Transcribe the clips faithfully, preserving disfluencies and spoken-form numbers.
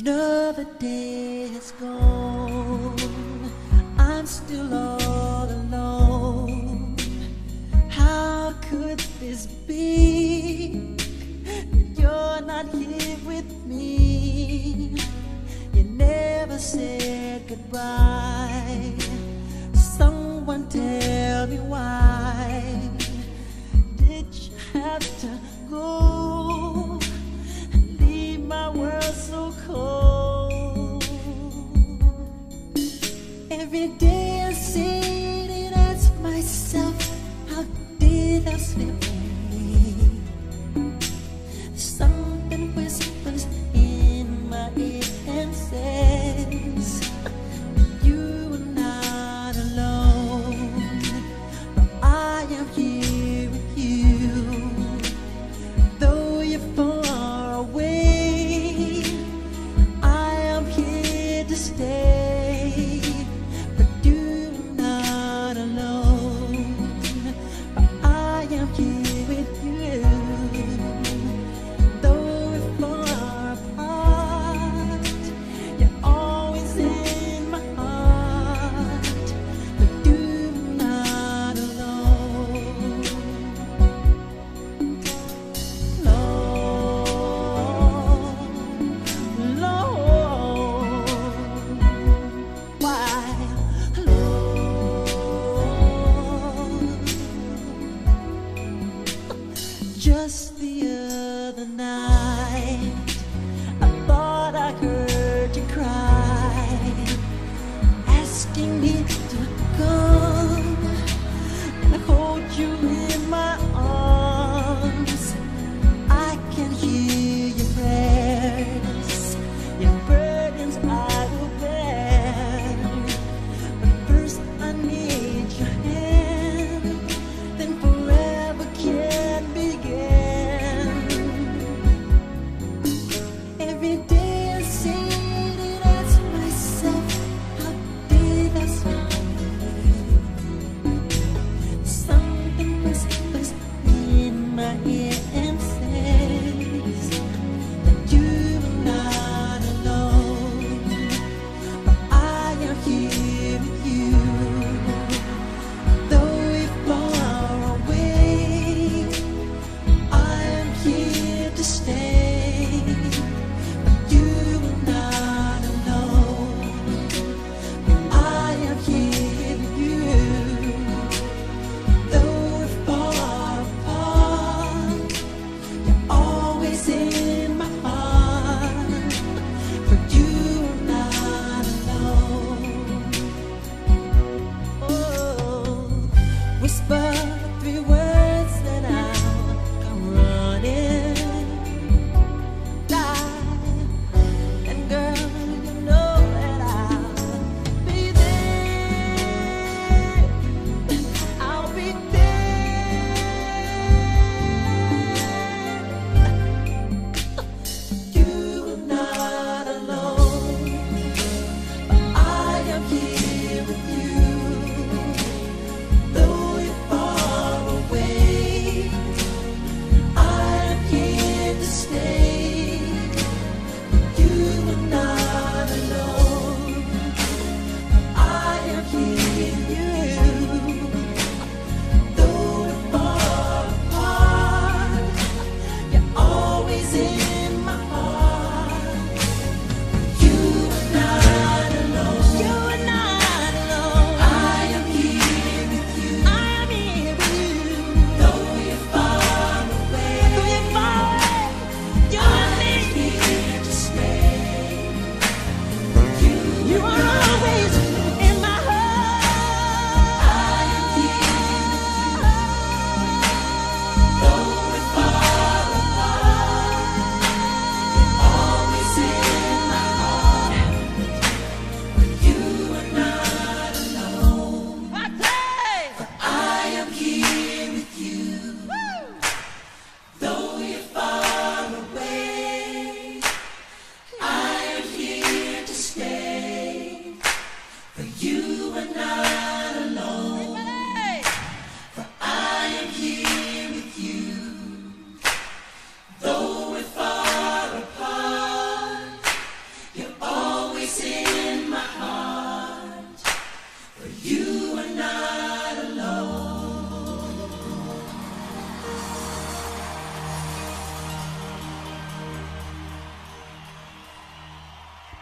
Another day has gone, I'm still all alone. How could this be? You're not here with me. You never said goodbye. Someone tell me why. Did you have to go and leave my world so cold? Every day I sit and ask myself, how did I slip away? Something whispers in my ear and says, you are not alone, but I am here with you. Though you're far away, I am here to stay. But you are not alone, but I am here with you. Though we're far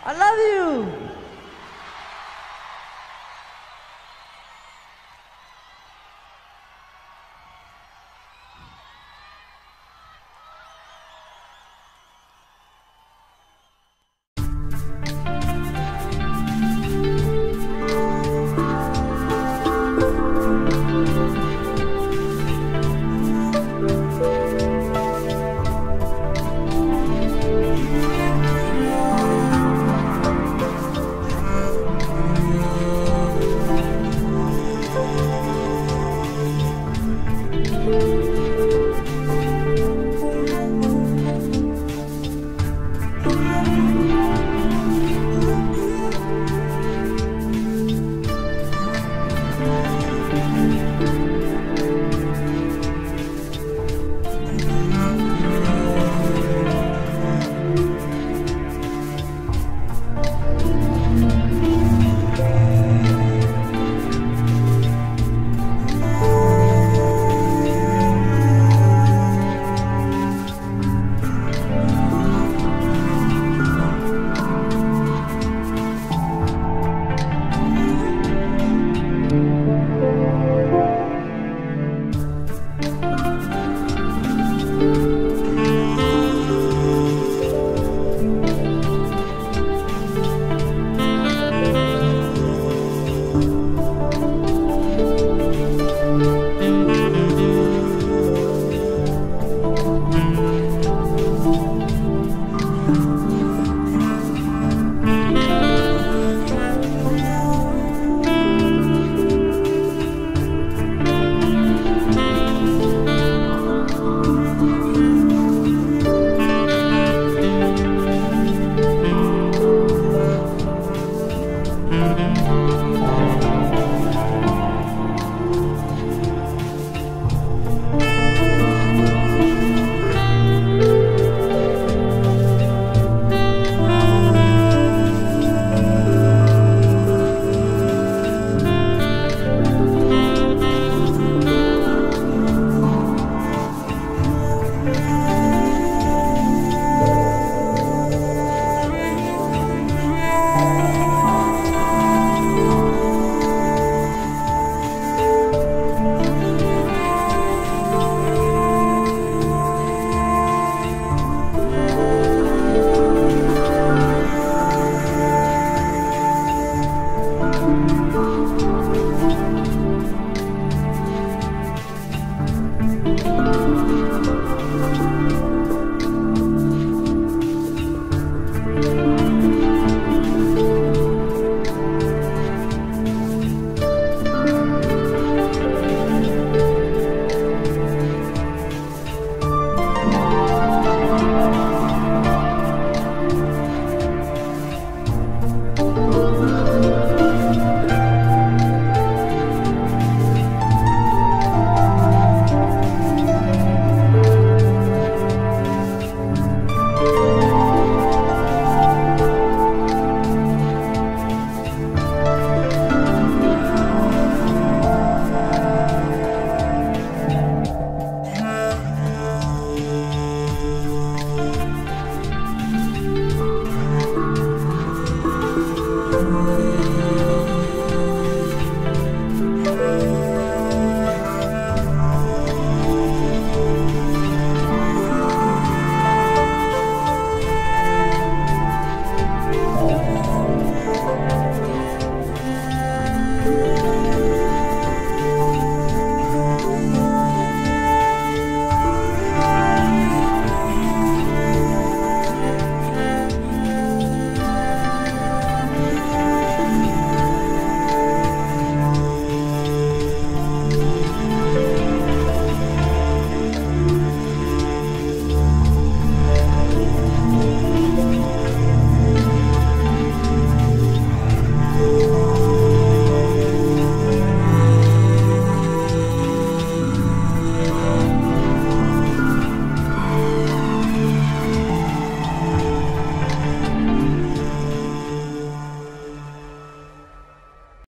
I love you.